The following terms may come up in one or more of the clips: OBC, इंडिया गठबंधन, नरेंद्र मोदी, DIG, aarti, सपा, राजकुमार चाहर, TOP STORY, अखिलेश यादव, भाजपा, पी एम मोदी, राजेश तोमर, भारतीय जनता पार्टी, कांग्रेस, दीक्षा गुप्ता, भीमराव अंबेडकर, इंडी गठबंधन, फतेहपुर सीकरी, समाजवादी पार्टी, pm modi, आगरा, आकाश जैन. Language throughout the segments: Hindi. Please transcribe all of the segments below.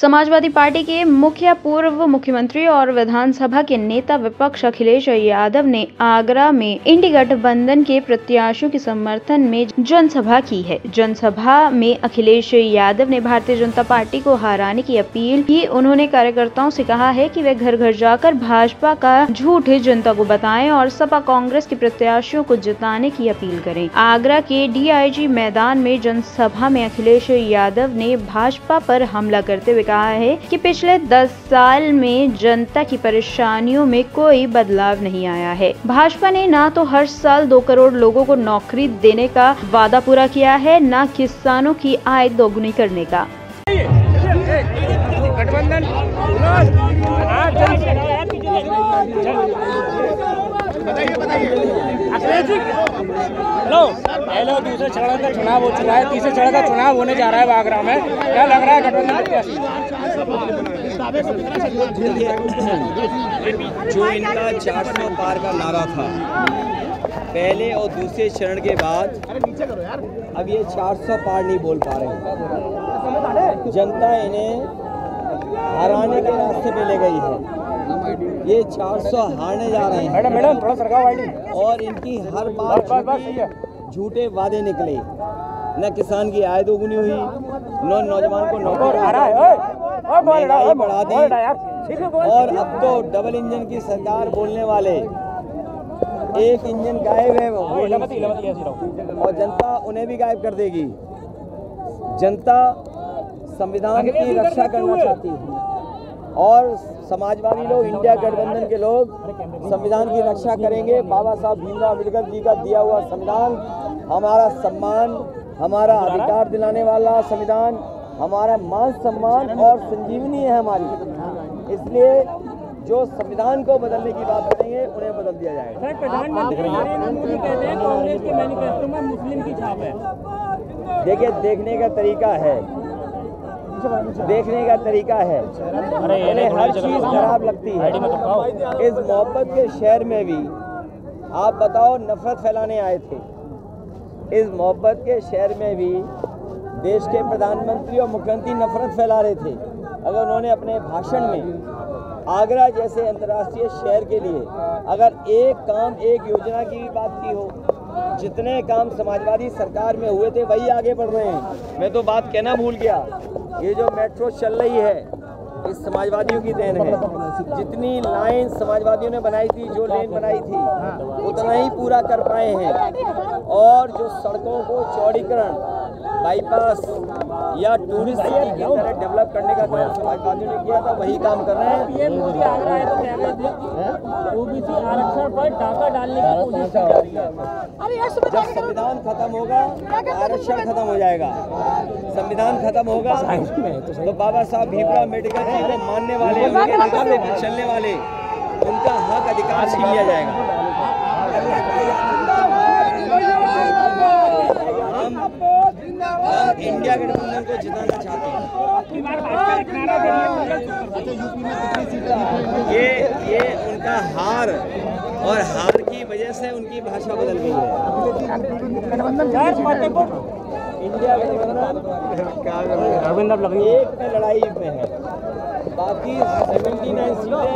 समाजवादी पार्टी के मुख्य पूर्व मुख्यमंत्री और विधानसभा के नेता विपक्ष अखिलेश यादव ने आगरा में इंडी गठबंधन के प्रत्याशियों के समर्थन में जनसभा की है। जनसभा में अखिलेश यादव ने भारतीय जनता पार्टी को हराने की अपील की। उन्होंने कार्यकर्ताओं से कहा है कि वे घर घर जाकर भाजपा का झूठ जनता को बताएं और सपा कांग्रेस के प्रत्याशियों को जिताने की अपील करें। आगरा के DIG मैदान में जनसभा में अखिलेश यादव ने भाजपा पर हमला करते हुए कहा है कि पिछले 10 साल में जनता की परेशानियों में कोई बदलाव नहीं आया है। भाजपा ने ना तो हर साल 2 करोड़ लोगों को नौकरी देने का वादा पूरा किया है, ना किसानों की आय दोगुनी करने का। गठबंधन दूसरे चरण का चुनाव हो चुका है, तीसरे चरण का चुनाव होने जा रहा है आगरा में। क्या लग रहा है गठबंधन जो इनका 400 पार का नारा था पहले और दूसरे चरण के बाद, अब ये 400 पार नहीं बोल पा रहे। जनता इन्हें हराने के रास्ते पे ले गई है। ये 400 हारने जा रहे हैं मैडम थोड़ा सरकार वाली, और इनकी हर बार झूठे वादे निकले। न किसान की आय दोगुनी हुई, न नौजवान को नौकरी बढ़ा दी, और अब तो डबल इंजन की सरकार बोलने वाले, एक इंजन गायब है और जनता उन्हें भी गायब कर देगी। जनता संविधान की रक्षा करना चाहती है और समाजवादी लोग, इंडिया गठबंधन के लोग संविधान की रक्षा करेंगे। बाबा साहब भीमराव अंबेडकर जी का दिया हुआ संविधान, हमारा सम्मान, हमारा अधिकार दिलाने वाला संविधान, हमारा मान सम्मान और संजीवनी है हमारी। इसलिए जो संविधान को बदलने की बात करेंगे उन्हें बदल दिया जाएगा। सर, प्रधानमंत्री नरेंद्र मोदी कहते हैं कांग्रेस के मैनिफेस्टो में मुस्लिम की छाप है। देखिए, देखने का तरीका है, उन्हें हर चीज़ खराब लगती है। इस मोहब्बत के शहर में भी आप बताओ नफरत फैलाने आए थे। इस मोहब्बत के शहर में भी देश के प्रधानमंत्री और मुख्यमंत्री नफरत फैला रहे थे। अगर उन्होंने अपने भाषण में आगरा जैसे अंतर्राष्ट्रीय शहर के लिए अगर एक काम, एक योजना की भी बात की हो, जितने काम समाजवादी सरकार में हुए थे वही आगे बढ़ रहे हैं। मैं तो बात कहना भूल गया, ये जो मेट्रो चल रही है इस समाजवादियों की देन है। जितनी लाइन समाजवादियों ने बनाई थी, जो लेन बनाई थी, उतना ही पूरा कर पाए हैं। और जो सड़कों को चौड़ीकरण, बाईपास या टूरिस्ट डेवलप करने का काम समाजवादियों ने किया था, वही काम कर रहे हैं। पी एम मोदी आगरा है तो OBC आरक्षण पर डाका डालने की कोशिश कर रही है। जब संविधान खत्म होगा, आरक्षण खत्म हो जाएगा। संविधान खत्म होगा तो बाबा साहब भीमराव अंबेडकर जी को मानने वाले, उनके अधिकार में चलने वाले, उनका हक अधिकार छीन लिया जाएगा। इंडिया गठबंधन को जिताना चाहते हैं। ये उनका हार, और हार की वजह से उनकी भाषा बदल गई है। इंडिया गठबंधन एक में लड़ाई में है, बाकी 79 सीटें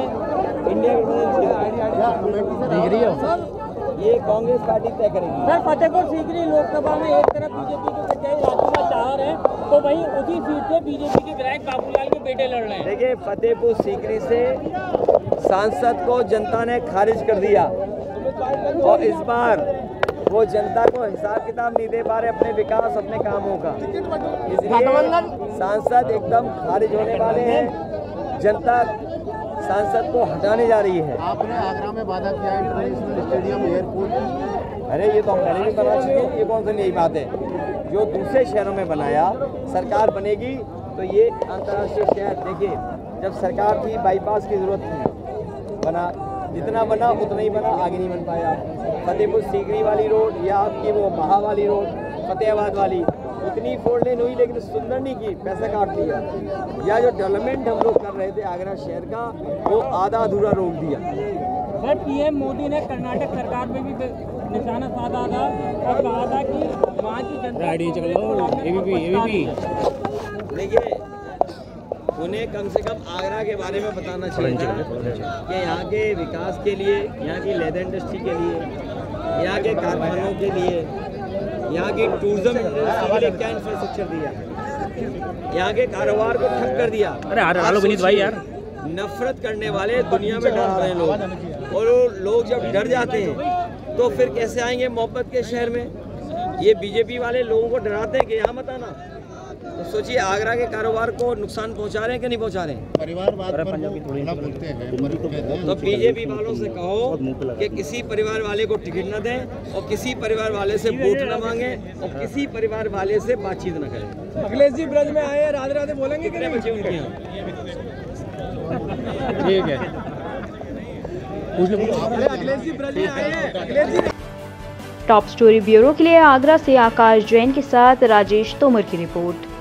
इंडिया गठबंधन ये कांग्रेस पार्टी तय करेगी। सर, फतेहपुर सीकरी लोकसभा में एक तरफ बीजेपी के प्रत्याशी राजकुमार चाहर है, तो वहीं उसी सीट से बीजेपी के विधायक बाबूलाल के बेटे लड़ रहे हैं। देखिए, फतेहपुर सीकरी से सांसद को जनता ने खारिज कर दिया, और इस बार वो जनता को हिसाब किताब नहीं दे पा रहे अपने विकास, अपने कामों का। इसलिए सांसद एकदम खारिज होने वाले हैं। जनता सांसद को हटाने जा रही है। आपने आगरा में वादा किया इंटरनेशनल स्टेडियम, एयरपोर्ट, अरे ये तो हम पहले भी बना चुके हैं। ये कौन सी नई बात है? जो दूसरे शहरों में बनाया, सरकार बनेगी तो ये अंतर्राष्ट्रीय शहर। देखिए, जब सरकार थी बाईपास की जरूरत थी, बना, जितना बना उतना ही बना, आगे नहीं बन पाया। फतेहपुर सीकरी वाली रोड या आपकी वो महा वाली रोड, फतेहाबाद वाली, उतनी 4 लेन हुई लेकिन सुंदर नहीं की, पैसा काट लिया। या जो डेवलपमेंट हम लोग कर रहे थे आगरा शहर का, वो आधा अधूरा रोक दिया। सर, PM मोदी ने कर्नाटक सरकार में भी निशाना साधा था और कहा था कि वहाँ की जनता। देखिए, उन्हें कम से कम आगरा के बारे में बताना चाहिए कि यहाँ के विकास के लिए, यहाँ की लेदर इंडस्ट्री के लिए, यहाँ के कारखानों के लिए, यहाँ की टूरिज्म इंडस्ट्री के लिए क्या इंफ्रास्ट्रक्चर दिया है, यहाँ के कारोबार को ठप कर दिया। अरे भाई यार, नफरत करने वाले दुनिया में डर रहे लोग, और लोग जब डर जाते हैं तो फिर कैसे आएंगे मोहब्बत के शहर में। ये बीजेपी वाले लोगों को डराते हैं कि यहाँ मत आना। तो सोचिए आगरा के कारोबार को नुकसान पहुंचा रहे हैं कि नहीं पहुंचा रहे हैं। परिवारवाद पर थोड़ा बोलते हैं तो बीजेपी वालों से कहो कि किसी परिवार वाले को टिकट ना दें, और किसी परिवार वाले से वोट ना मांगे, और किसी परिवार वाले से बातचीत ना करें। अखिलेश जी ब्रज में आए, राधे राधे बोलेंगे कितने बचे उनके यहाँ, ठीक है। अखिलेश जी ब्रज में आए। Akhilesh ji, top story bureau के लिए आगरा से आकाश जैन के साथ राजेश तोमर की रिपोर्ट।